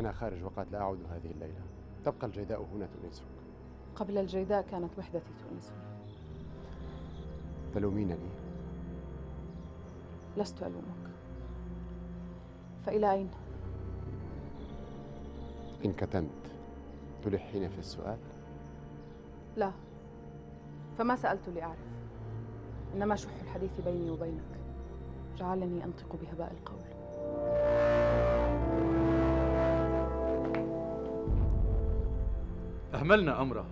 أنا خارج وقد لا أعود هذه الليلة. تبقى الجيداء هنا تؤنسك. قبل الجيداء كانت وحدتي تؤنسني. تلومينني؟ لست ألومك. فإلى أين؟ إن كتمت تلحين في السؤال؟ لا، فما سألت لأعرف، إنما شح الحديث بيني وبينك جعلني أنطق بهباء القول. أهملنا أمره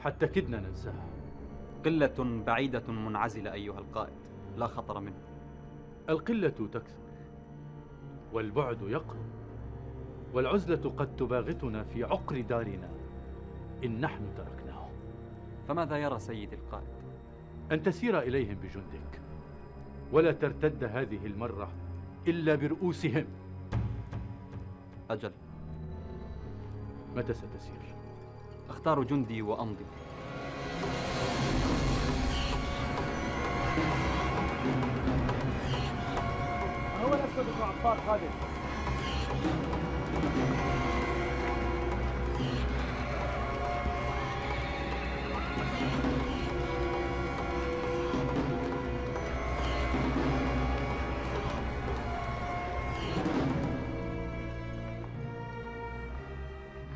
حتى كدنا ننساه. قلة بعيدة منعزلة أيها القائد، لا خطر منه. القلة تكثر والبعد يقرب، والعزلة قد تباغتنا في عقر دارنا إن نحن تركناه. فماذا يرى سيدي القائد؟ أن تسير إليهم بجندك، ولا ترتد هذه المرة إلا برؤوسهم. أجل، متى ستسير؟ أختار جندي وأمضي. هو الأسود بن عفار خادم.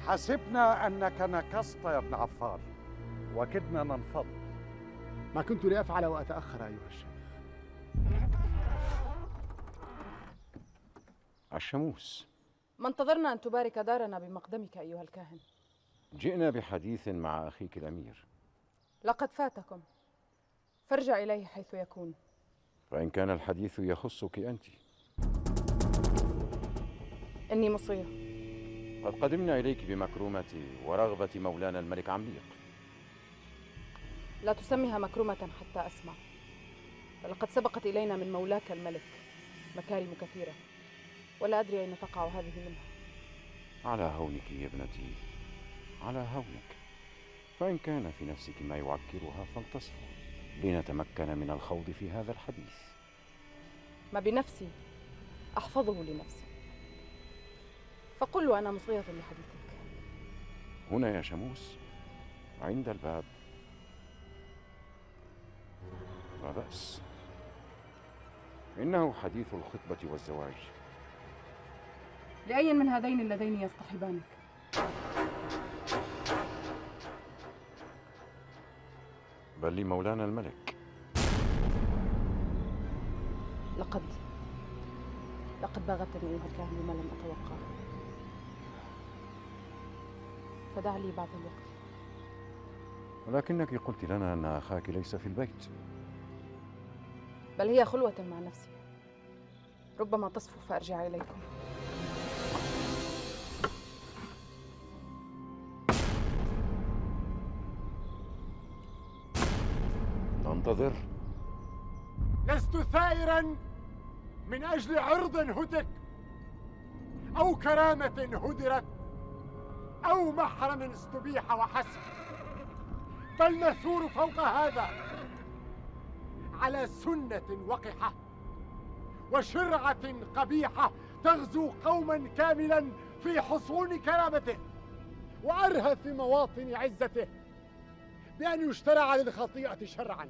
حسبنا أنك نكصت يا ابن عفار وكدنا ننفض. ما كنت لأفعل وأتأخر أيها الشيخ. الشموس، ما انتظرنا أن تبارك دارنا بمقدمك أيها الكاهن. جئنا بحديث مع أخيك الأمير. لقد فاتكم، فارجع إليه حيث يكون. فإن كان الحديث يخصك أنت. إني مصية. قد قدمنا إليك بمكرمة ورغبة مولانا الملك عمليق. لا تسميها مكرمة حتى أسمع، فلقد سبقت إلينا من مولاك الملك مكارم كثيرة، ولا أدري أين تقع هذه منها. على هونك يا ابنتي، على هونك. فإن كان في نفسك ما يعكرها فانتصفه لنتمكن من الخوض في هذا الحديث. ما بنفسي أحفظه لنفسي، فقل له أنا مصغية لحديثك. هنا يا شموس، عند الباب. لا بأس، إنه حديث الخطبة والزواج. لأي من هذين اللذين يصطحبانك؟ بل لمولانا الملك. لقد باغتني أيها الكاهن بما لم أتوقعه، فدع لي بعض الوقت. ولكنك قلت لنا أن أخاك ليس في البيت. بل هي خلوة مع نفسي، ربما تصفو فأرجع إليكم. ننتظر. لست ثائراً من أجل عرض هدك أو كرامة هدرت أو محرم استبيح وحسب، فالمثور فوق هذا على سنة وقحة وشرعة قبيحة تغزو قوما كاملا في حصون كرامته وأرهف مواطن عزته، بأن يشترع للخطيئة شرعا،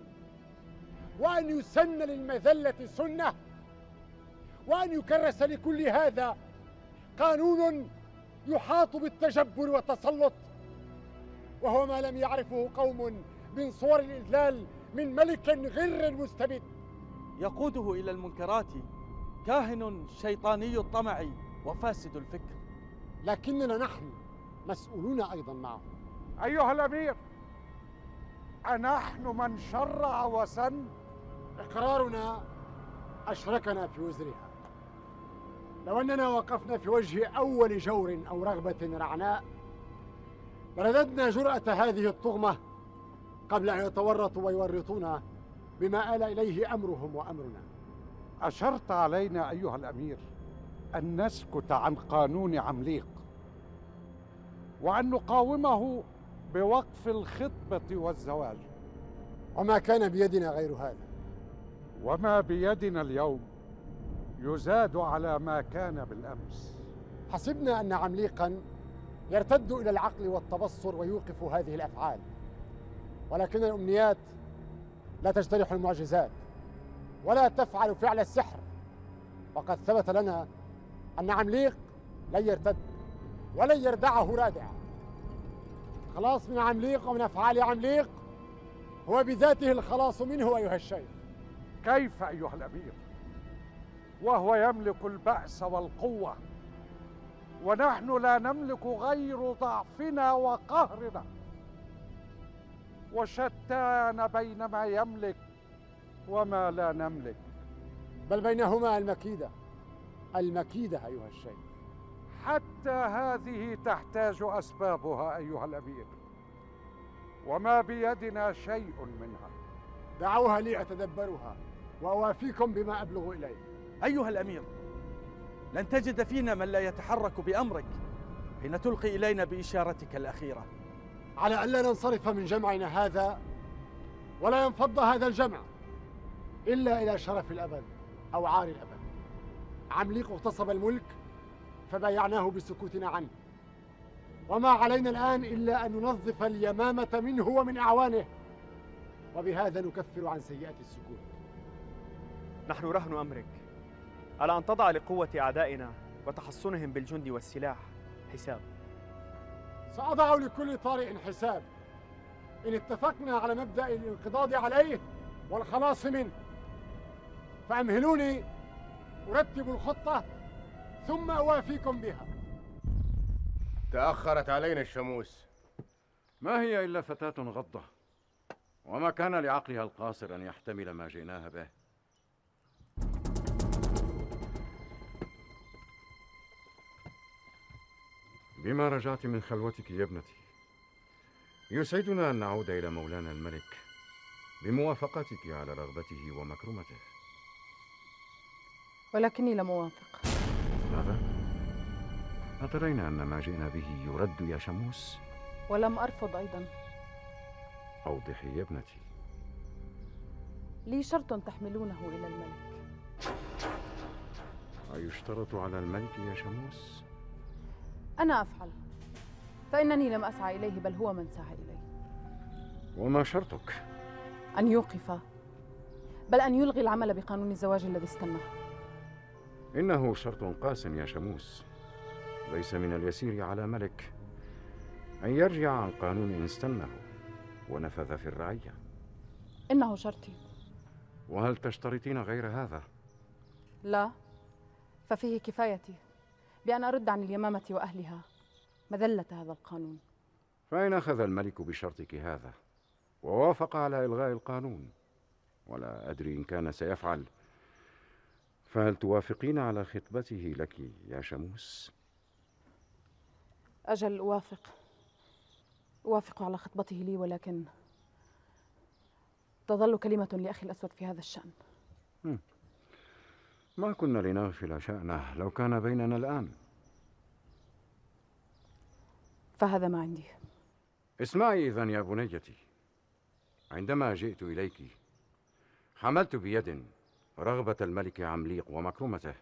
وأن يسن للمذلة سنة، وأن يكرس لكل هذا قانون يحاط بالتجبر والتسلط، وهو ما لم يعرفه قوم من صور الإذلال من ملك غر مستبد يقوده إلى المنكرات، كاهن شيطاني الطمع وفاسد الفكر. لكننا نحن مسؤولون أيضا معه. أيها الأمير، أنحن من شرع وسن؟ إقرارنا أشركنا في وزرها. لو أننا وقفنا في وجه أول جور أو رغبة رعناء لرددنا جرأة هذه الطغمة قبل أن يتورطوا ويورطونا بما آل إليه أمرهم وأمرنا. أشرت علينا أيها الأمير أن نسكت عن قانون عمليق، وأن نقاومه بوقف الخطبة والزواج. وما كان بيدنا غير هذا. وما بيدنا اليوم يزاد على ما كان بالأمس. حسبنا أن عمليقاً يرتد إلى العقل والتبصر ويوقف هذه الأفعال، ولكن الأمنيات لا تجترح المعجزات ولا تفعل فعل السحر، وقد ثبت لنا أن عمليق لن يرتد ولن يردعه رادع. خلاص من عمليق ومن أفعال عمليق هو بذاته الخلاص منه. أيها الشيخ، كيف أيها الأمير وهو يملك البأس والقوة ونحن لا نملك غير ضعفنا وقهرنا، وشتان بين ما يملك وما لا نملك، بل بينهما المكيدة أيها الشيخ. حتى هذه تحتاج أسبابها أيها الأمير، وما بيدنا شيء منها. دعوها لي أتدبرها وأوافيكم بما أبلغ إليه. أيها الأمير، لن تجد فينا من لا يتحرك بأمرك حين تلقي إلينا بإشارتك الأخيرة. على ألا ننصرف من جمعنا هذا ولا ينفض هذا الجمع إلا إلى شرف الأبد أو عار الأبد. عمليق اغتصب الملك فبايعناه بسكوتنا عنه، وما علينا الآن إلا أن ننظف اليمامة منه ومن أعوانه، وبهذا نكفر عن سيئة السكوت. نحن رهن أمرك، ألا أن تضع لقوة أعدائنا وتحصنهم بالجند والسلاح حساب. سأضع لكل طارئ حساب إن اتفقنا على مبدأ الانقضاض عليه والخلاص منه، فأمهلوني أرتب الخطة ثم أوافيكم بها. تأخرت علينا الشموس. ما هي إلا فتاة غضة، وما كان لعقلها القاصر أن يحتمل ما جئناها به. بما رجعت من خلوتك يا ابنتي، يسعدنا أن نعود إلى مولانا الملك بموافقتك على رغبته ومكرمته. ولكني لا موافق. ماذا؟ أترين أن ما جئنا به يرد يا شموس؟ ولم أرفض أيضا. أوضحي يا ابنتي. لي شرط تحملونه إلى الملك. أيشترط على الملك يا شموس؟ أنا أفعل، فإنني لم أسعى إليه بل هو من سعى إليه. وما شرطك؟ أن يوقف، بل أن يلغي العمل بقانون الزواج الذي استناه. إنه شرط قاس يا شموس، ليس من اليسير على ملك أن يرجع عن قانون استناه ونفذ في الرعية. إنه شرطي. وهل تشترطين غير هذا؟ لا، ففيه كفايتي بأن أرد عن اليمامة وأهلها مذلة هذا القانون. فإن أخذ الملك بشرطك هذا ووافق على إلغاء القانون، ولا أدري إن كان سيفعل، فهل توافقين على خطبته لك يا شموس؟ أجل، أوافق على خطبته لي، ولكن تظل كلمة لأخي الأسود في هذا الشأن. ما كنا لنغفل شأنه لو كان بيننا الآن. فهذا ما عندي. اسمعي إذن يا بنيتي، عندما جئت إليك حملت بيد رغبة الملك عمليق ومكرمته،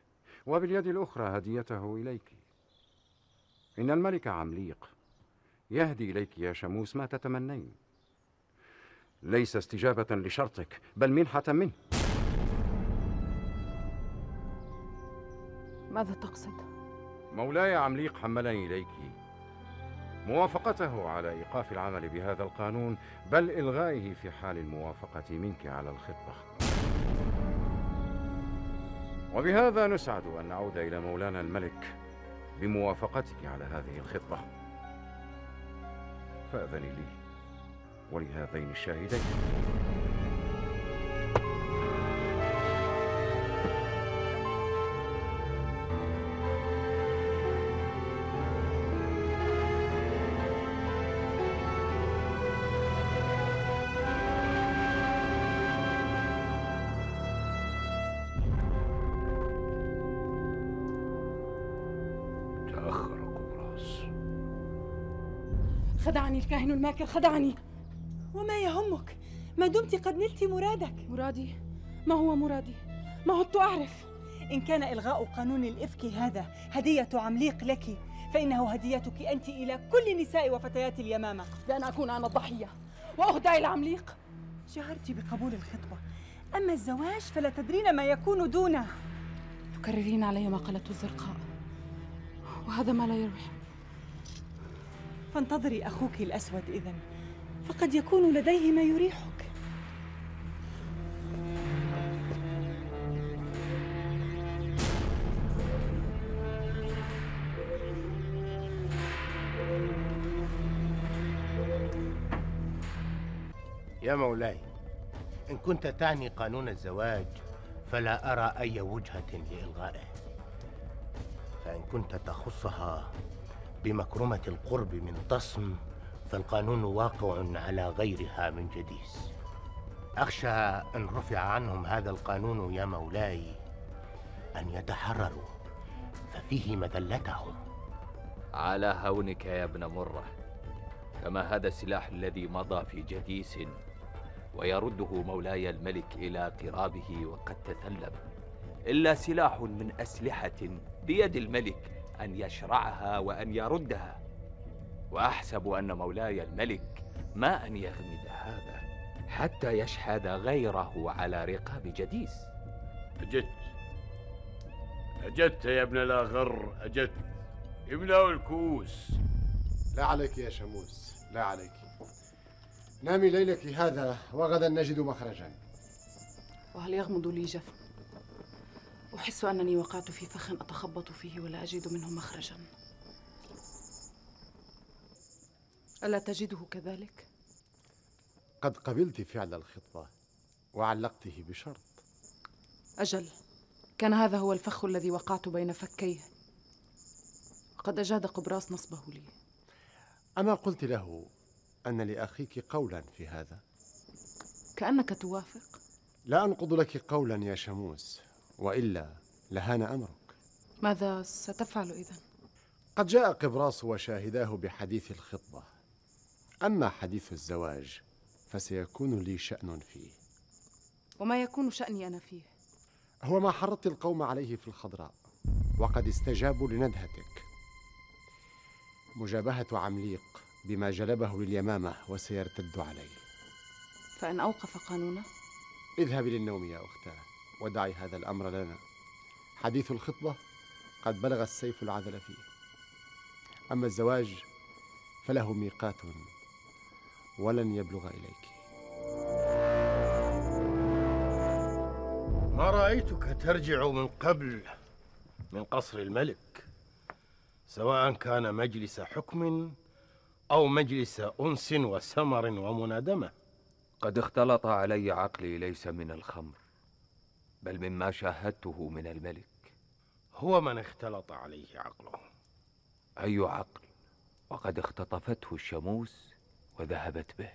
وباليد الأخرى هديته إليك. إن الملك عمليق يهدي إليك يا شموس ما تتمنين، ليس استجابة لشرطك بل منحة منه. ماذا تقصد؟ مولاي عمليق حملني إليك موافقته على إيقاف العمل بهذا القانون، بل إلغائه في حال الموافقة منك على الخطبة. وبهذا نسعد أن نعود إلى مولانا الملك بموافقتك على هذه الخطبة. فأذني لي ولهذين الشاهدين. خدعني الكاهن الماكر، خدعني. وما يهمك ما دمت قد نلت مرادك. مرادي؟ ما هو مرادي؟ ما عدت أعرف. إن كان إلغاء قانون الإفك هذا هدية عمليق لك، فإنه هديتك أنت إلى كل نساء وفتيات اليمامة، بأن أكون أنا الضحية وأهدى إلى عمليق. شعرت بقبول الخطبة، أما الزواج فلا تدرين ما يكون دونه. تكررين علي ما قالته الزرقاء، وهذا ما لا يروح. فانتظري أخوك الأسود إذن، فقد يكون لديه ما يريحك. يا مولاي، إن كنت تعني قانون الزواج فلا أرى أي وجهة لإلغائه، فإن كنت تخصها بمكرمة القرب من طسم فالقانون واقع على غيرها من جديس. أخشى أن رفع عنهم هذا القانون يا مولاي أن يتحرروا، ففيه مذلتهم. على هونك يا ابن مرة، فما هذا السلاح الذي مضى في جديس ويرده مولاي الملك إلى قرابه وقد تثلب، إلا سلاح من أسلحة بيد الملك أن يشرعها وأن يردها، وأحسب أن مولاي الملك ما أن يغمد هذا حتى يشحذ غيره على رقاب جديس. أجدت أجدت يا ابن الأغر، أجدت. املأوا الكؤوس. لا عليك يا شموس، لا عليك، نامي ليلك هذا وغدا نجد مخرجا. وهل يغمض لي جفن؟ أحس أنني وقعت في فخ أتخبط فيه ولا أجد منه مخرجا. ألا تجده كذلك؟ قد قبلت فعل الخطبة وعلقته بشرط. أجل، كان هذا هو الفخ الذي وقعت بين فكيه، وقد أجاد قبراس نصبه لي. أما قلت له أن لأخيك قولا في هذا؟ كأنك توافق. لا أنقض لك قولا يا شموس، وإلا لهان أمرك. ماذا ستفعل إذن؟ قد جاء قبراص وشاهداه بحديث الخطبة، أما حديث الزواج فسيكون لي شأن فيه. وما يكون شأني أنا فيه؟ هو ما حرضت القوم عليه في الخضراء، وقد استجابوا لندهتك. مجابهة عمليق بما جلبه لليمامة وسيرتد عليه. فإن أوقف قانونه؟ اذهبي للنوم يا أختاه، ودعي هذا الأمر لنا. حديث الخطبة قد بلغ السيف العذل فيه، أما الزواج فله ميقات ولن يبلغ إليك. ما رأيتك ترجع من قبل من قصر الملك، سواء كان مجلس حكم أو مجلس أنس وسمر ومنادمة. قد اختلط علي عقلي ليس من الخمر، بل مما شاهدته من الملك. هو من اختلط عليه عقله. أي عقل؟ وقد اختطفته الشموس وذهبت به.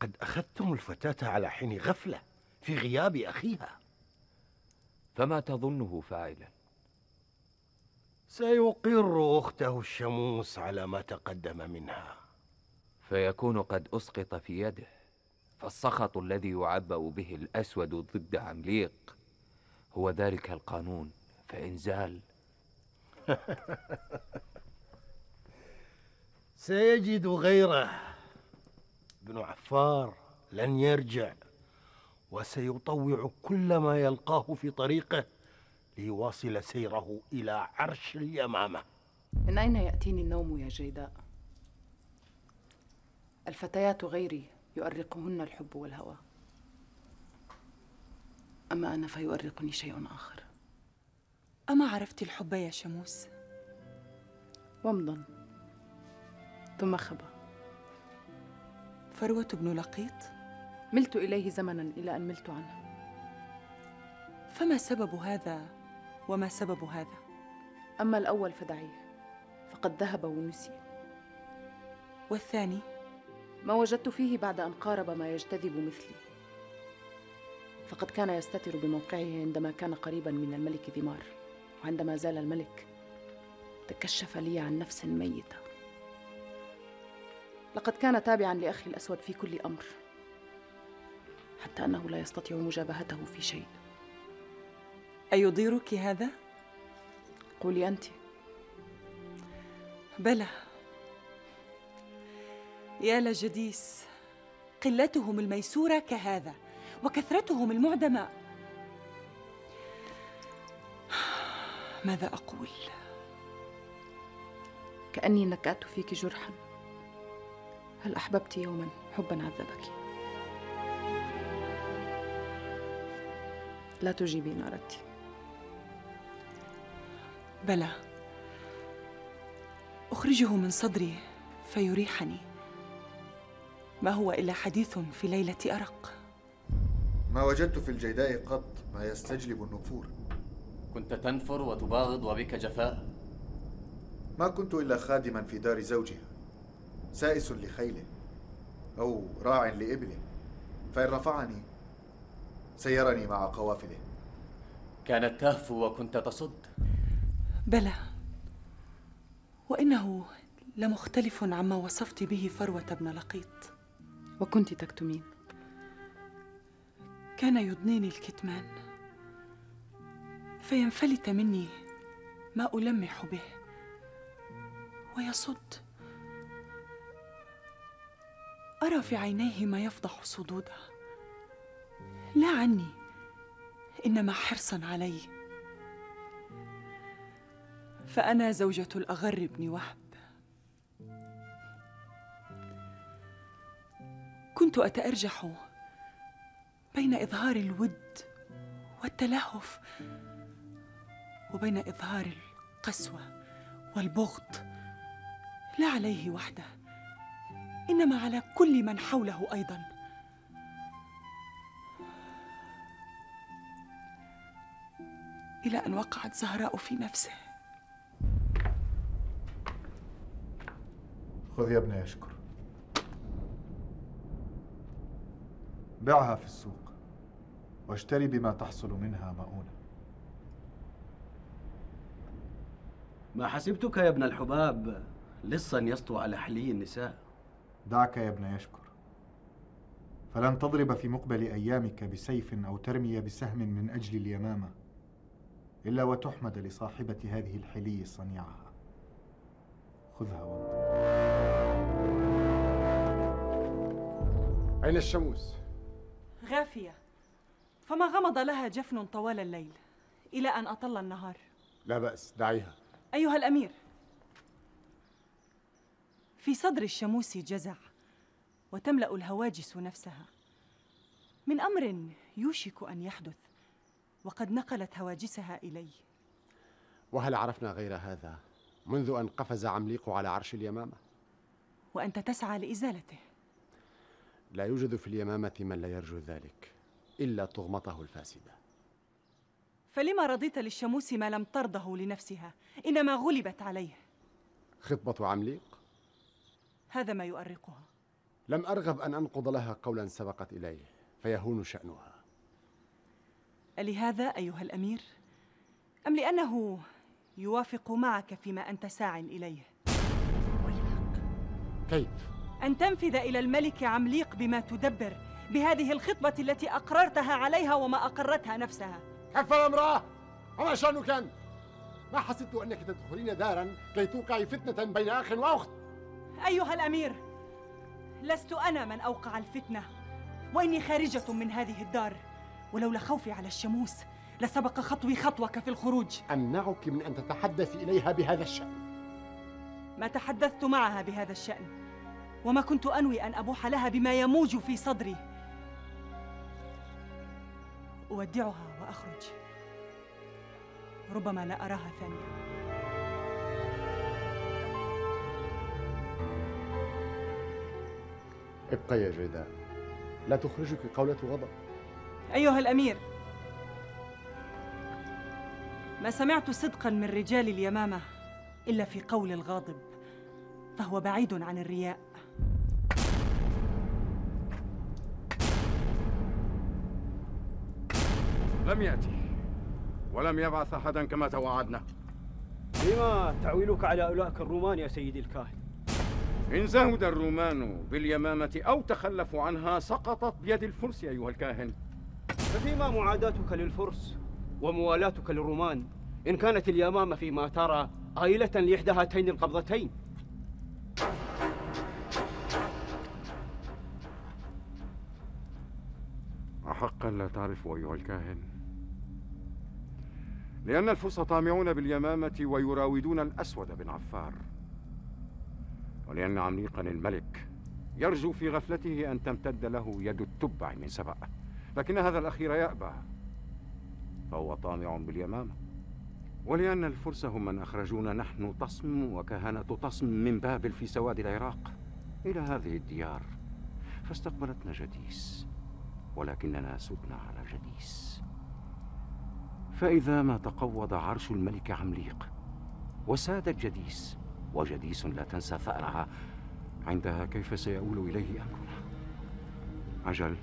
قد أخذتم الفتاة على حين غفلة في غياب أخيها. فما تظنه فاعلا؟ سيقر أخته الشموس على ما تقدم منها، فيكون قد أسقط في يده. فالسخط الذي يعبأ به الأسود ضد عمليق هو ذلك القانون، فإن زال سيجد غيره. ابن عفار لن يرجع، وسيطوع كل ما يلقاه في طريقه ليواصل سيره إلى عرش اليمامة. من أين يأتيني النوم يا جيداء؟ الفتيات غيري يؤرقهن الحب والهوى، أما أنا فيؤرقني شيء آخر. أما عرفت الحب يا شموس؟ ومضا ثم خبا. فروة بن لقيط؟ ملت إليه زمنا إلى أن ملت عنه. فما سبب هذا وما سبب هذا؟ أما الأول فدعيه، فقد ذهب ونسي. والثاني؟ ما وجدت فيه بعد أن قارب ما يجتذب مثلي، فقد كان يستتر بموقعه عندما كان قريبا من الملك ذمار، وعندما زال الملك تكشف لي عن نفس ميتة. لقد كان تابعا لأخي الأسود في كل أمر، حتى أنه لا يستطيع مجابهته في شيء، أيضيرك هذا؟ قولي أنت. بلى. يا لجديس، قلتهم الميسورة كهذا وكثرتهم المعدماء. ماذا أقول؟ كأني نكأت فيك جرحا. هل أحببت يوما حبا عذبك؟ لا تجيبي إن أردت. بلى، أخرجه من صدري فيريحني. ما هو إلا حديث في ليلة أرق. ما وجدت في الجيداء قط ما يستجلب النفور. كنت تنفر وتباغض وبك جفاء. ما كنت إلا خادما في دار زوجها، سائس لخيله أو راع لإبله، فإن رفعني سيرني مع قوافله. كانت تهفو وكنت تصد. بلى، وإنه لمختلف عما وصفت به فروة بن لقيط. وكنت تكتمين. كان يضنيني الكتمان فينفلت مني ما ألمح به ويصد. أرى في عينيه ما يفضح صدوده، لا عني إنما حرصا علي. فأنا زوجة الأغر بن وهب. كنت أتأرجح بين إظهار الود والتلهف وبين إظهار القسوة والبغض، لا عليه وحده إنما على كل من حوله أيضا. إلى أن وقعت زهراء في نفسه. خذ يا ابني أشكر، بعها في السوق واشتري بما تحصل منها مؤونة. ما حسبتك يا ابن الحباب لصا يسطو على حلي النساء. دعك يا ابن يشكر، فلن تضرب في مقبل أيامك بسيف أو ترمي بسهم من أجل اليمامة إلا وتحمد لصاحبة هذه الحلي صنيعها. خذها وانطلق. أين الشموس؟ غافية، فما غمض لها جفن طوال الليل إلى أن أطل النهار. لا بأس، دعيها. أيها الأمير، في صدر الشموس جزع وتملأ الهواجس نفسها من أمر يوشك أن يحدث، وقد نقلت هواجسها إلي. وهل عرفنا غير هذا منذ أن قفز عمليق على عرش اليمامة؟ وأنت تسعى لإزالته. لا يوجد في اليمامة من لا يرجو ذلك إلا طغمته الفاسدة. فلما رضيت للشموس ما لم ترضه لنفسها إنما غلبت عليه؟ خطبة عمليق. هذا ما يؤرقها. لم أرغب أن أنقض لها قولا سبقت إليه فيهون شأنها. ألهذا أيها الأمير؟ أم لأنه يوافق معك فيما أنت ساع إليه؟ ويحك. كيف؟ أن تنفذ إلى الملك عمليق بما تدبر بهذه الخطبة التي أقررتها عليها وما أقرتها نفسها. كفر امرأة، وما شأنك أنت؟ ما حسبت أنك تدخلين دارا كي توقعي فتنة بين أخ وأخت. أيها الأمير، لست أنا من أوقع الفتنة، وإني خارجة من هذه الدار، ولولا خوفي على الشموس لسبق خطوي خطوك في الخروج. أمنعك من أن تتحدثي إليها بهذا الشأن. ما تحدثت معها بهذا الشأن، وما كنت أنوي أن أبوح لها بما يموج في صدري. أودعها وأخرج، ربما لا أراها ثانية. ابقي يا جيداء، لا تخرجك قولة غضب. أيها الأمير، ما سمعت صدقا من رجال اليمامة إلا في قول الغاضب، فهو بعيد عن الرياء. لم يأتي ولم يبعث أحداً كما توعدنا. لما تعويلك على أولئك الرومان يا سيدي الكاهن؟ إن زهد الرومان باليمامة أو تخلفوا عنها سقطت بيد الفرس. أيها الكاهن، ففيما معاداتك للفرس وموالاتك للرومان، إن كانت اليمامة فيما ترى عائلة لإحدى هاتين القبضتين. أحقا لا تعرف أيها الكاهن، لأن الفرس طامعون باليمامة ويراودون الأسود بن عفار، ولأن عميقا الملك يرجو في غفلته أن تمتد له يد التبع من سبأ، لكن هذا الأخير يأبى فهو طامع باليمامة، ولأن الفرس هم من أخرجونا نحن طسم وكهنة طسم من بابل في سواد العراق إلى هذه الديار، فاستقبلتنا جديس، ولكننا سدنا على جديس. فإذا ما تقوض عرش الملك عمليق وسادت جديس، وجديس لا تنسى ثأرها، عندها كيف سيؤول إليه أمرنا؟ عجل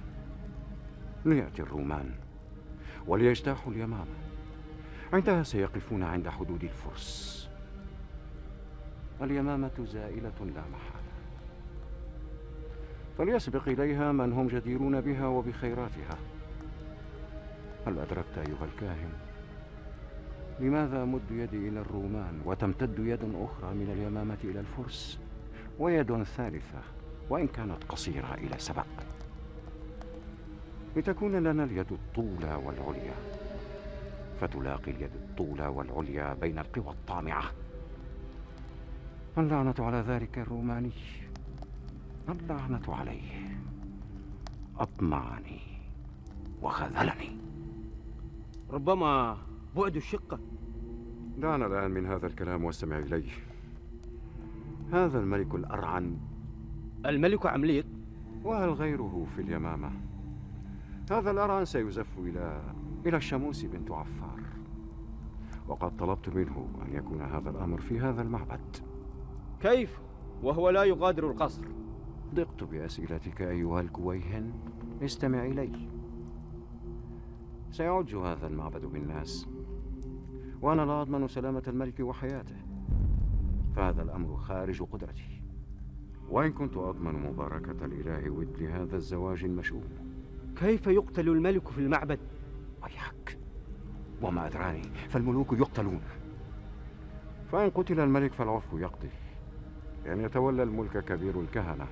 ليأتي الرومان وليجتاحوا اليمامة، عندها سيقفون عند حدود الفرس. اليمامة زائلة لا محالة، فليسبق إليها من هم جديرون بها وبخيراتها. هل أدركت أيها الكاهن لماذا مد يدي إلى الرومان وتمتد يد أخرى من اليمامة إلى الفرس، ويد ثالثة وإن كانت قصيرة إلى سبأ، لتكون لنا اليد الطولى والعليا، فتلاقي اليد الطولى والعليا بين القوى الطامعة. اللعنة على ذلك الروماني، اللعنة عليه، أطمعني وخذلني. ربما بعد الشقة. دعنا الآن من هذا الكلام واستمع إليه. هذا الملك الأرعن، الملك عمليق، وهل غيره في اليمامة؟ هذا الأرعن سيزف إلى الشموس بنت عفار، وقد طلبت منه أن يكون هذا الأمر في هذا المعبد. كيف وهو لا يغادر القصر؟ ضقت بأسئلتك أيها الكويهن، استمع إلي. سيعج هذا المعبد بالناس، وأنا لا أضمن سلامة الملك وحياته، فهذا الأمر خارج قدرتي، وإن كنت أضمن مباركة الإله ود لهذا الزواج المشؤوم. كيف يقتل الملك في المعبد؟ ويحك، وما أدراني، فالملوك يقتلون. فإن قتل الملك فالعفو يقضي، لأن يتولى الملك كبير الكهنة،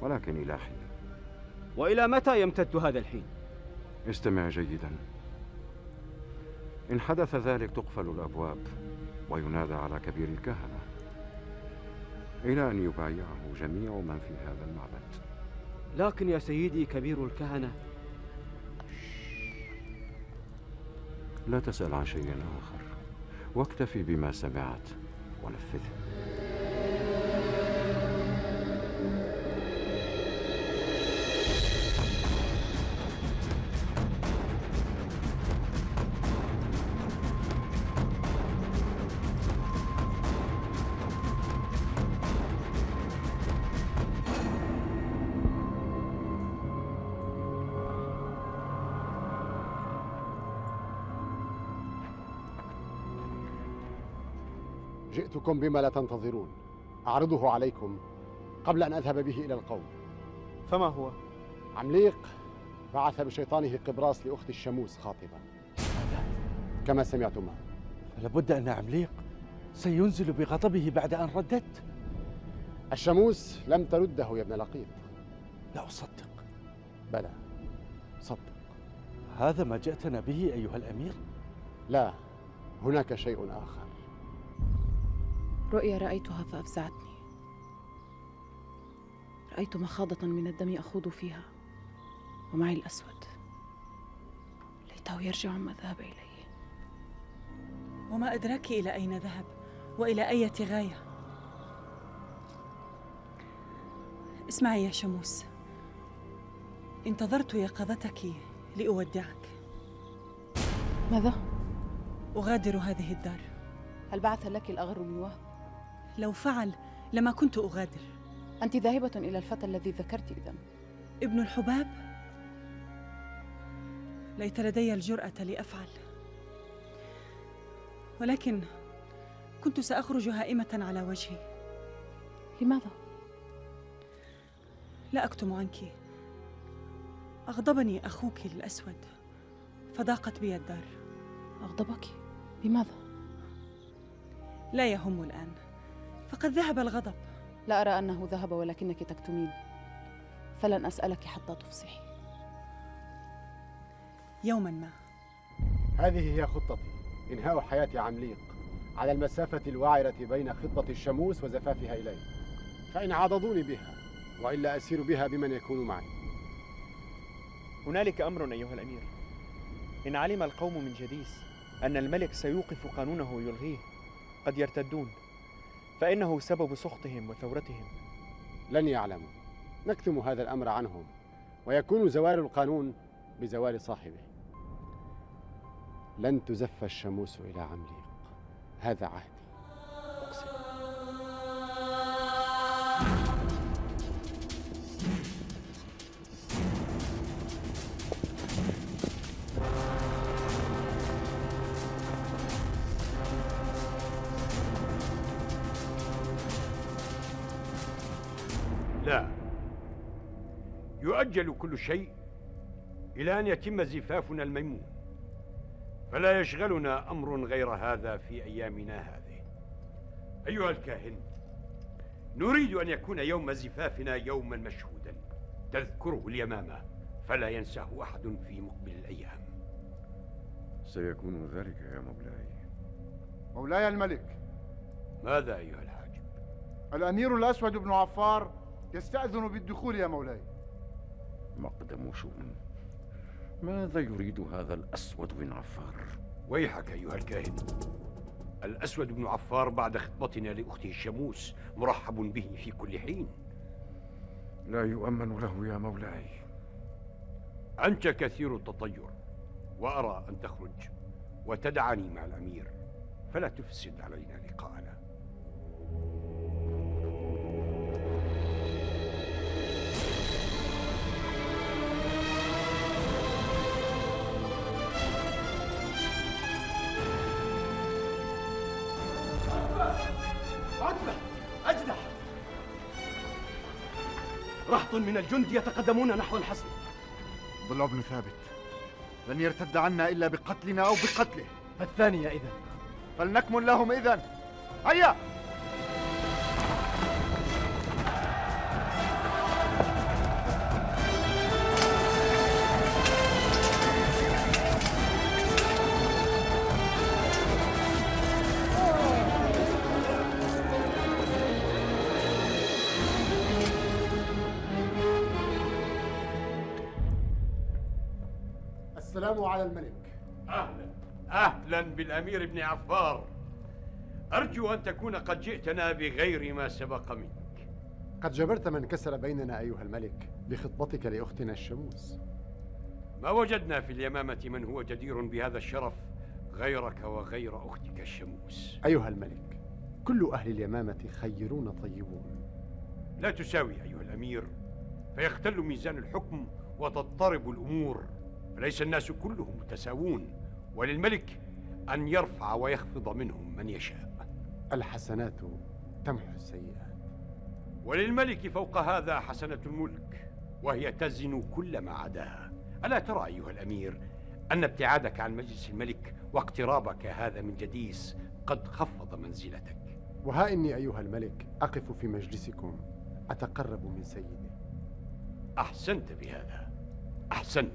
ولكن إلى حين. وإلى متى يمتد هذا الحين؟ استمع جيدا. إن حدث ذلك تقفل الأبواب وينادى على كبير الكهنة، إلى أن يبايعه جميع من في هذا المعبد. لكن يا سيدي كبير الكهنة، لا تسأل عن شيء آخر، واكتفي بما سمعت ونفذه. جئتكم بما لا تنتظرون، أعرضه عليكم قبل أن أذهب به إلى القوم. فما هو؟ عمليق بعث بشيطانه قبراس لأخت الشموس خاطبا، كما سمعتما. لابد أن عمليق سينزل بغضبه بعد أن ردت. الشموس لم ترده يا ابن لقيط. لا أصدق. بلى صدق. هذا ما جئتنا به أيها الأمير؟ لا، هناك شيء آخر. رؤيا رأيتها فأفزعتني، رأيت مخاضة من الدم أخوض فيها ومعي الأسود، ليته يرجع عما ذهب إليه. وما أدراك إلى أين ذهب وإلى أي غاية؟ اسمعي يا شموس، انتظرت يقظتك لأودعك. ماذا؟ أغادر هذه الدار. هل بعث لك الأغر من وهب؟ لو فعل لما كنت أغادر. أنت ذاهبة إلى الفتى الذي ذكرت إذن؟ ابن الحباب؟ ليت لدي الجرأة لأفعل، ولكن كنت سأخرج هائمة على وجهي. لماذا؟ لا أكتم عنك، أغضبني أخوك الأسود، فضاقت بي الدار. أغضبك؟ بماذا؟ لا يهم الآن، فقد ذهب الغضب. لا أرى أنه ذهب ولكنك تكتمين، فلن أسألك حتى تفصحي. يوما ما. هذه هي خطتي، إنهاء حياة عمليق على المسافة الوعرة بين خطة الشموس وزفافها إليه، فإن عضدوني بها وإلا أسير بها بمن يكون معي. هنالك أمر أيها الأمير، إن علم القوم من جديس أن الملك سيوقف قانونه ويلغيه قد يرتدون، فإنه سبب سخطهم وثورتهم. لن يعلموا، نكتم هذا الأمر عنهم ويكون زوال القانون بزوال صاحبه. لن تزف الشموس إلى عمليق، هذا عهدي أقسم. لا، يؤجل كل شيء إلى أن يتم زفافنا الميمون، فلا يشغلنا أمر غير هذا في أيامنا هذه. أيها الكاهن، نريد أن يكون يوم زفافنا يوما مشهودا تذكره اليمامة، فلا ينساه أحد في مقبل الأيام. سيكون ذلك يا مولاي. مولاي الملك. ماذا أيها الحاجب؟ الأمير الأسود بن عفار يستأذن بالدخول يا مولاي. مقدم شؤم. ماذا يريد هذا الأسود بن عفار؟ ويحك أيها الكاهن، الأسود بن عفار بعد خطبتنا لأخته الشموس مرحب به في كل حين. لا يؤمن له يا مولاي. أنت كثير التطير، وأرى أن تخرج وتدعني مع الأمير، فلا تفسد علينا لقاءنا. رهط من الجند يتقدمون نحو الحصن. ضلع بن ثابت لن يرتد عنا إلا بقتلنا أو بقتله. الثانية إذن، فلنكمل لهم إذن. هيا! السلام على الملك. أهلا أهلا بالأمير ابن عفار. أرجو أن تكون قد جئتنا بغير ما سبق منك. قد جبرت من كسر بيننا أيها الملك بخطبتك لأختنا الشموس. ما وجدنا في اليمامة من هو جدير بهذا الشرف غيرك وغير أختك الشموس. أيها الملك، كل أهل اليمامة خيرون طيبون. لا تساوي أيها الأمير، فيختل ميزان الحكم وتضطرب الأمور، فليس الناس كلهم متساوون، وللملك أن يرفع ويخفض منهم من يشاء. الحسنات تمحو السيئات، وللملك فوق هذا حسنة الملك وهي تزن كل ما عداها. ألا ترى أيها الأمير أن ابتعادك عن مجلس الملك واقترابك هذا من جديس قد خفض منزلتك؟ وها إني أيها الملك أقف في مجلسكم أتقرب من سيدي. أحسنت بهذا، أحسنت.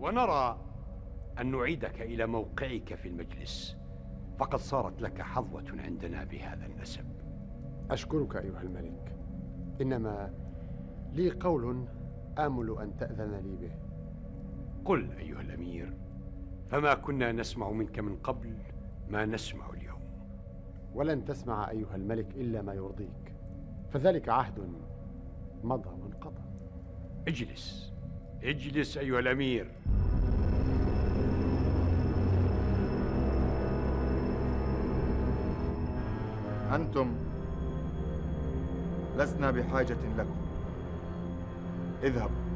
ونرى أن نعيدك إلى موقعك في المجلس، فقد صارت لك حظوة عندنا بهذا النسب. أشكرك أيها الملك، إنما لي قول آمل أن تأذن لي به. قل أيها الأمير، فما كنا نسمع منك من قبل ما نسمع اليوم. ولن تسمع أيها الملك إلا ما يرضيك، فذلك عهد مضى وانقضى. اجلس اجلس أيها الأمير. أنتم لسنا بحاجة لكم، اذهبوا.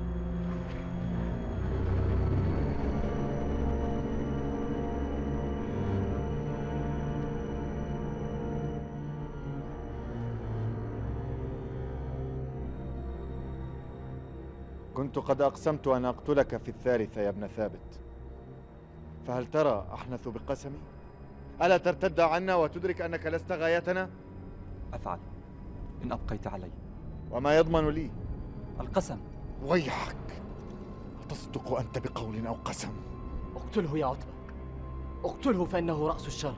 كنت قد أقسمت أن أقتلك في الثالثة يا ابن ثابت، فهل ترى أحنث بقسمي؟ ألا ترتد عنا وتدرك أنك لست غايتنا؟ أفعل إن أبقيت علي. وما يضمن لي؟ القسم. ويحك، أتصدق أنت بقول أو قسم؟ اقتله يا عتبة، اقتله فإنه رأس الشر.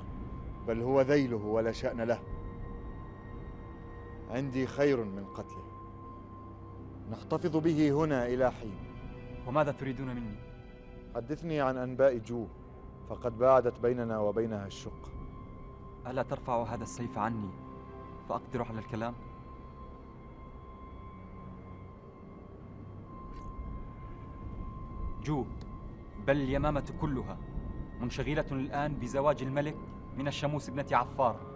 بل هو ذيله ولا شأن له، عندي خير من قتله، نحتفظ به هنا إلى حين. وماذا تريدون مني؟ حدثني عن أنباء جو، فقد باعدت بيننا وبينها الشق. ألا ترفع هذا السيف عني فأقدر على الكلام؟ جو، بل اليمامة كلها منشغلة الآن بزواج الملك من الشموس ابنة عفار.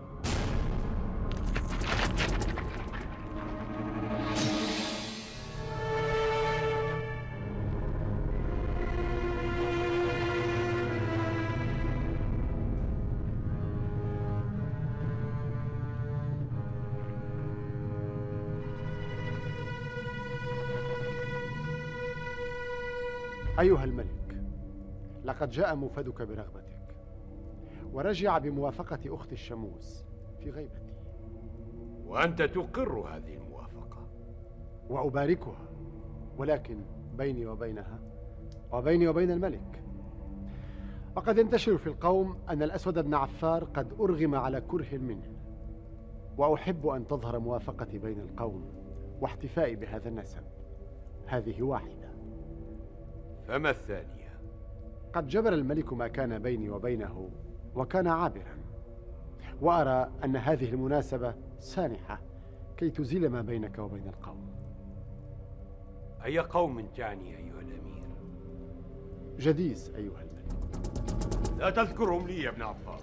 أيها الملك، لقد جاء موفدك برغبتك، ورجع بموافقة أخت الشموس في غيبتي. وأنت تقر هذه الموافقة؟ وأباركها، ولكن بيني وبينها وبيني وبين الملك. وقد انتشر في القوم أن الأسود بن عفار قد أرغم على كره منه، وأحب أن تظهر موافقتي بين القوم واحتفائي بهذا النسب. هذه واحدة. فما الثانية؟ قد جبر الملك ما كان بيني وبينه، وكان عابراً، وأرى أن هذه المناسبة سانحة كي تزيل ما بينك وبين القوم. أي قوم تعني أيها الأمير؟ جديس أيها الملك. لا تذكرهم لي يا ابن عفار.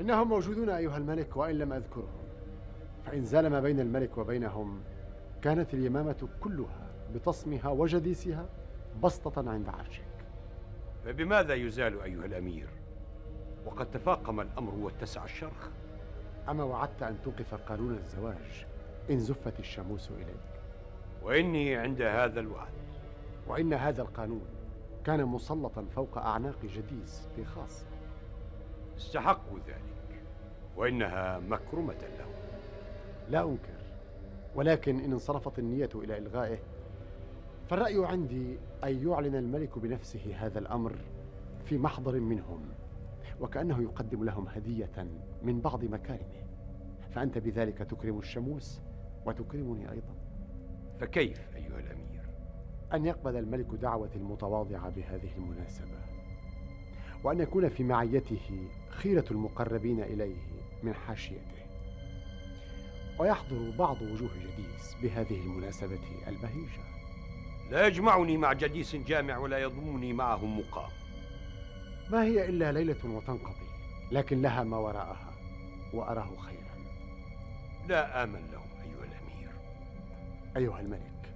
إنهم موجودون أيها الملك، وإن لم أذكرهم، فإن زال ما بين الملك وبينهم كانت اليمامة كلها بطسمها وجديسها بسطة عند عرشك. فبماذا يزال أيها الأمير؟ وقد تفاقم الأمر واتسع الشرخ. أما وعدت أن توقف قانون الزواج إن زفت الشموس إليك، وإني عند هذا الوعد. وإن هذا القانون كان مسلطا فوق أعناق جديس بخاصة. استحقوا ذلك، وإنها مكرمة لهم. لا أنكر، ولكن إن انصرفت النية إلى إلغائه، فالرأي عندي أن يعلن الملك بنفسه هذا الأمر في محضر منهم، وكأنه يقدم لهم هدية من بعض مكارمه، فأنت بذلك تكرم الشموس وتكرمني أيضا. فكيف أيها الأمير؟ أن يقبل الملك دعوتي المتواضعة بهذه المناسبة، وأن يكون في معيته خيرة المقربين إليه من حاشيته، ويحضر بعض وجوه جديس بهذه المناسبة البهيجة. لا يجمعني مع جديس جامع، ولا يضمني معهم مقام. ما هي إلا ليلة وتنقضي، لكن لها ما وراءها، وأراه خيرا. لا آمن لهم أيها الأمير. أيها الملك،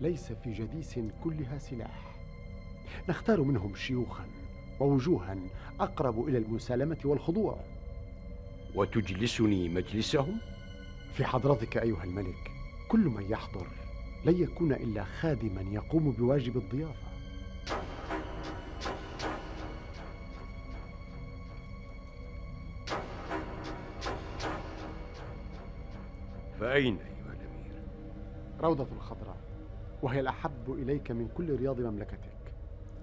ليس في جديس كلها سلاح، نختار منهم شيوخا ووجوها أقرب إلى المسالمة والخضوع. وتجلسني مجلسهم؟ في حضرتك أيها الملك، كل من يحضر لن يكون إلا خادماً يقوم بواجب الضيافة. فأين أيها الأمير؟ روضة الخضراء، وهي الأحب إليك من كل رياض مملكتك.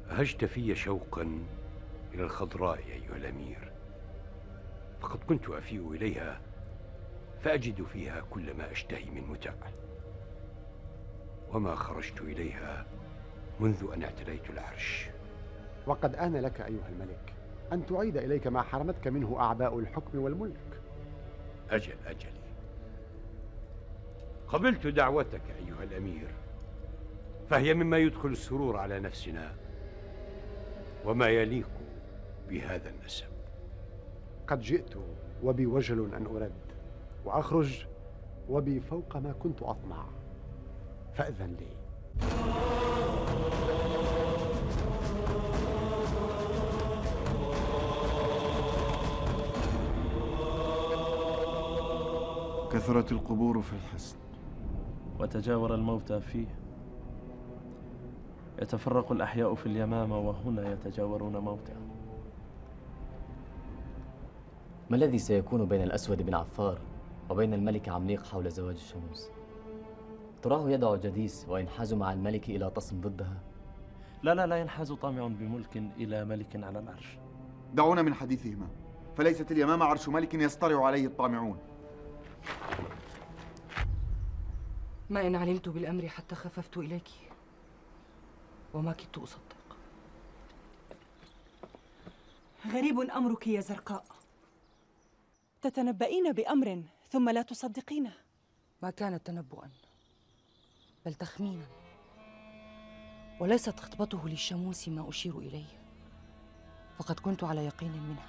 هجت في شوقاً إلى الخضراء أيها الأمير، فقد كنت أفيء إليها فأجد فيها كل ما أشتهي من متع، وما خرجت إليها منذ أن اعتليت العرش. وقد آن لك أيها الملك أن تعيد إليك ما حرمتك منه أعباء الحكم والملك. أجل أجلي، قبلت دعوتك أيها الأمير، فهي مما يدخل السرور على نفسنا وما يليق بهذا النسب. قد جئت وبي وجل أن أرد، وأخرج وبي فوق ما كنت أطمع، فأذن لي. كثرت القبور في الحصن، وتجاور الموتى فيه. يتفرق الأحياء في اليمامة وهنا يتجاورون موتهم. ما الذي سيكون بين الأسود بن عفار وبين الملك عمليق حول زواج الشموس؟ تراه يدعو جديس وينحاز مع الملك إلى طسم ضدها؟ لا ينحاز طامع بملك إلى ملك على العرش. دعونا من حديثهما، فليست اليمامة عرش ملك يصطرع عليه الطامعون. ما إن علمت بالأمر حتى خففت إليك وما كدت أصدق. غريب أمرك يا زرقاء، تتنبئين بأمر ثم لا تصدقينه. ما كان تنبؤا بل تخمينا، وليست خطبته للشموس ما أشير إليه، فقد كنت على يقين منها،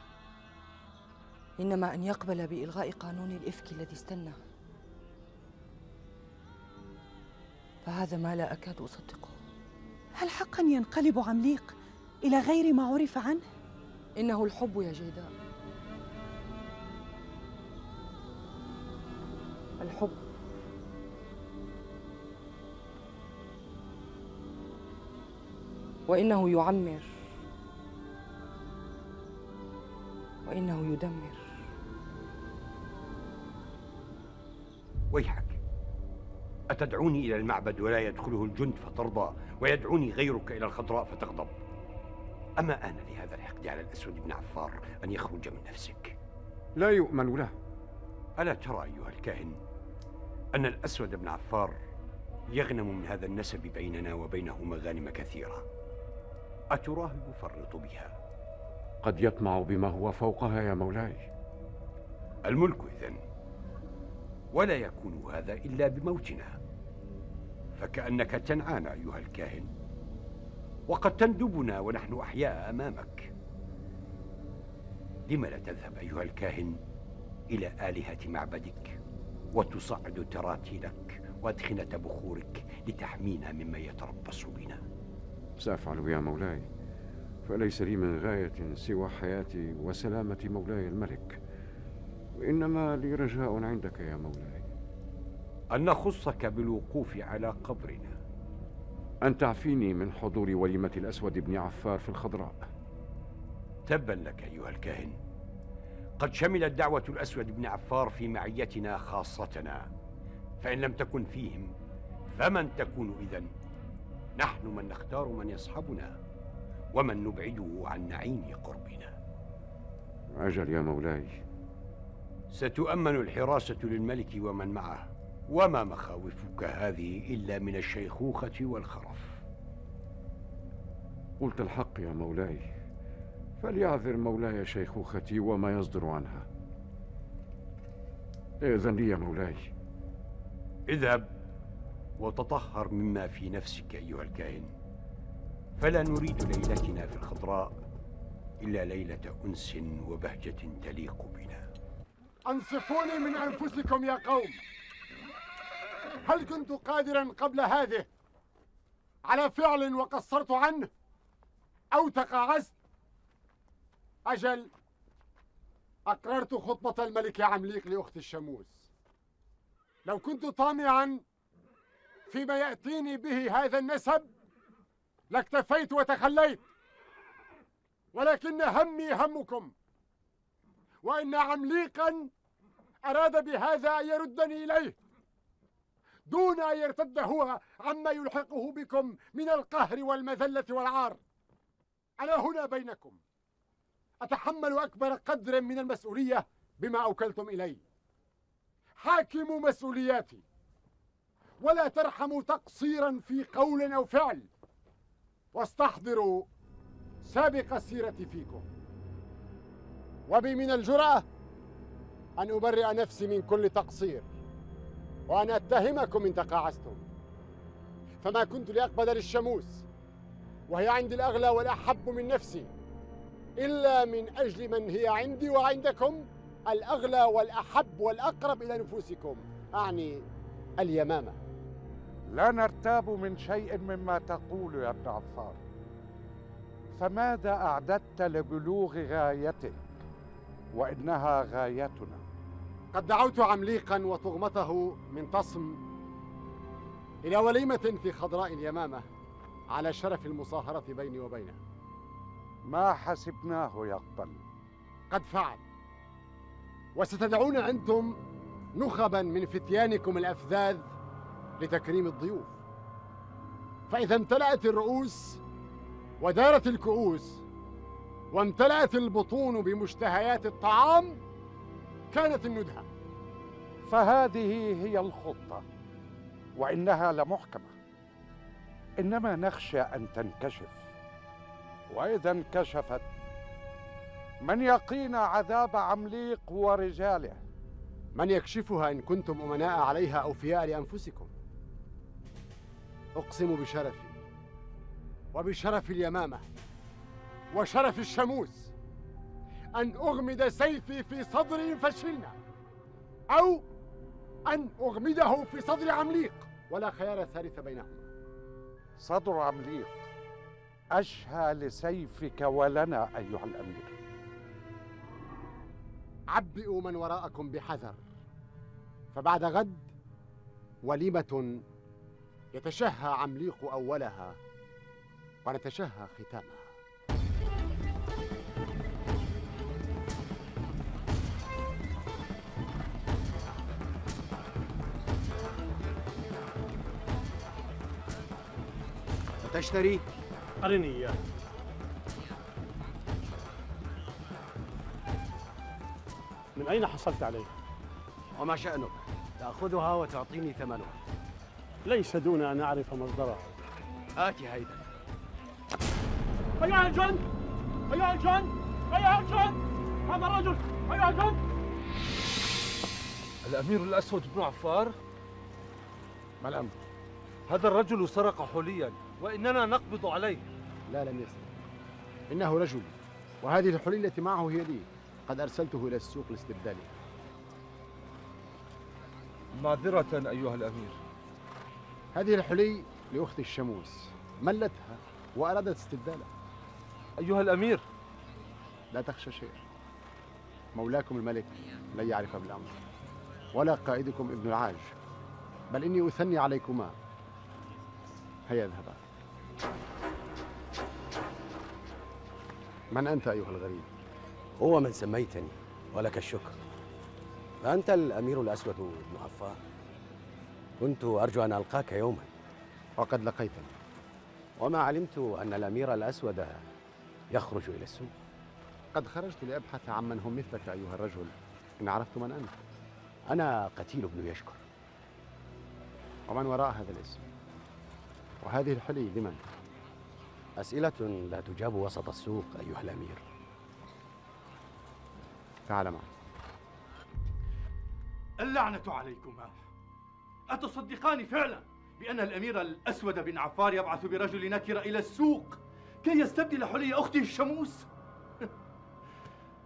إنما أن يقبل بإلغاء قانون الإفك الذي استنى، فهذا ما لا أكاد أصدقه. هل حقاً ينقلب عمليق إلى غير ما عرف عنه؟ إنه الحب يا جيداء، الحب. وإنه يعمر وإنه يدمر. ويحك، أتدعوني إلى المعبد ولا يدخله الجند فترضى، ويدعوني غيرك إلى الخضراء فتغضب؟ أما آن لهذا الحقد على الأسود بن عفار أن يخرج من نفسك؟ لا يؤمن له. ألا ترى أيها الكاهن أن الأسود بن عفار يغنم من هذا النسب بيننا وبينه مغانم كثيرة، أتراه يفرط بها؟ قد يطمع بما هو فوقها يا مولاي. الملك إذن، ولا يكون هذا إلا بموتنا، فكأنك تنعانا أيها الكاهن، وقد تندبنا ونحن أحياء أمامك. لما لا تذهب أيها الكاهن إلى آلهة معبدك وتصعد تراتيلك وأدخنة بخورك لتحمينا مما يتربص بنا؟ سأفعل يا مولاي، فليس لي من غاية سوى حياتي وسلامة مولاي الملك، وإنما لي رجاء عندك يا مولاي، أن نخصك بالوقوف على قبرنا، أن تعفيني من حضور وليمة الأسود بن عفار في الخضراء. تبا لك أيها الكاهن، قد شملت دعوة الأسود بن عفار في معيتنا خاصتنا، فإن لم تكن فيهم فمن تكون إذن؟ نحن من نختار من يصحبنا ومن نبعده عن نعيم قربنا. أجل يا مولاي. ستؤمن الحراسة للملك ومن معه، وما مخاوفك هذه إلا من الشيخوخة والخرف. قلت الحق يا مولاي، فليعذر مولاي شيخوختي وما يصدر عنها. إذن لي يا مولاي. اذهب وتطهر مما في نفسك أيها الكاهن، فلا نريد ليلتنا في الخضراء إلا ليلة أنس وبهجة تليق بنا. أنصفوني من أنفسكم يا قوم، هل كنت قادرا قبل هذه على فعل وقصرت عنه أو تقاعست؟ أجل، أقررت خطبة الملك عمليق لأخت الشموس. لو كنت طامعا فيما يأتيني به هذا النسب لاكتفيت وتخليت، ولكن همي همكم، وإن عمليقا أراد بهذا أن يردني إليه دون أن يرتد هو عما يلحقه بكم من القهر والمذلة والعار. أنا هنا بينكم أتحمل أكبر قدر من المسؤولية بما أوكلتم إلي، حاكموا مسؤولياتي ولا ترحموا تقصيرا في قول أو فعل، واستحضروا سابق سيرتي فيكم. وبي من الجرأة أن أبرئ نفسي من كل تقصير وأن أتهمكم إن تقاعستم، فما كنت لأقبل للشموس وهي عندي الأغلى والأحب من نفسي إلا من أجل من هي عندي وعندكم الأغلى والأحب والأقرب إلى نفوسكم، أعني اليمامة. لا نرتاب من شيء مما تقول يا ابن عفار، فماذا أعددت لبلوغ غايتك وإنها غايتنا؟ قد دعوت عمليقا وطغمته من طسم إلى وليمة في خضراء اليمامة على شرف المصاهرة بيني وبينه. ما حسبناه يقبل. قد فعل، وستدعون أنتم نخبا من فتيانكم الأفذاذ لتكريم الضيوف، فإذا امتلأت الرؤوس ودارت الكؤوس وامتلأت البطون بمشتهيات الطعام كانت الندهة. فهذه هي الخطة، وإنها لمحكمة، إنما نخشى أن تنكشف، وإذا انكشفت من يقينا عذاب عمليق ورجاله. من يكشفها إن كنتم أمناء عليها أوفياء لأنفسكم. أقسم بشرفي وبشرف اليمامة وشرف الشموس أن أغمد سيفي في صدر فشلنا، أو أن أغمده في صدر عمليق، ولا خيار ثالث بينهما. صدر عمليق أشهى لسيفك ولنا أيها الأمير. عبئوا من وراءكم بحذر، فبعد غد وليمة يتشهى عمليق أولها ونتشهى ختامها. تشتري؟ أرني إياه. من أين حصلت عليه؟ وما شأنك؟ تأخذها وتعطيني ثمنها. ليس دون أن أعرف مصدرها. آتي هيدا. أيها الجند! أيها الجند! أيها الجند! هذا الرجل! أيها الجند! الأمير الأسود بن عفار؟ ما الأمر؟ هذا الرجل سرق حلياً وإننا نقبض عليه. لا، لم يسرق، إنه رجل، وهذه الحلي التي معه هي لي، قد أرسلته إلى السوق لاستبدالها. معذرة أيها الأمير. هذه الحلي لأخت الشموس، ملتها وأرادت استبدالها. أيها الأمير، لا تخشى شيئا، مولاكم الملك لن يعرف بالأمر، ولا قائدكم ابن العاج، بل إني أثني عليكما. هيا اذهبا. من أنت أيها الغريب؟ هو من سميتني، ولك الشكر. فأنت الأمير الأسود بن عفار. كنت أرجو أن ألقاك يوما، وقد لقيتني، وما علمت أن الأمير الأسود يخرج إلى السوق. قد خرجت لأبحث عن من هم مثلك أيها الرجل، إن عرفت من أنت. أنا قتيل بن يشكر. ومن وراء هذا الاسم؟ وهذه الحلي لمن؟ أسئلة لا تجاب وسط السوق أيها الأمير. تعال معي. اللعنة عليكما، أتصدقان فعلا بأن الأمير الأسود بن عفار يبعث برجل نكر إلى السوق كي يستبدل حلي أخته الشموس؟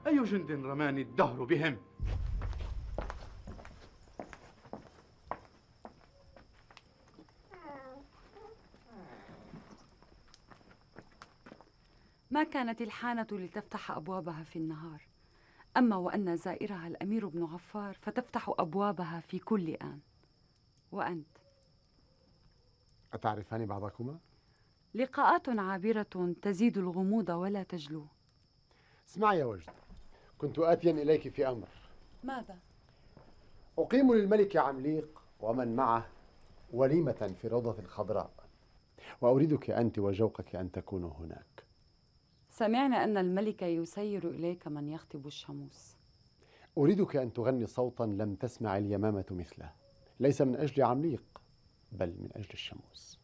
أي جند رماني الدهر بهم؟ ما كانت الحانة لتفتح أبوابها في النهار، أما وأن زائرها الأمير بن عفار فتفتح أبوابها في كل آن. وأنت أتعرفان بعضكما؟ لقاءات عابرة تزيد الغموض ولا تجلوه. اسمعي يا وجد، كنت آتيا إليك في أمر. ماذا؟ أقيم للملك عمليق ومن معه وليمة في روضة الخضراء، وأريدك أنت وجوقك أن تكونوا هناك. سمعنا أن الملك يسير إليك من يخطب الشموس. أريدك أن تغني صوتاً لم تسمع اليمامة مثله، ليس من أجل عمليق بل من أجل الشموس.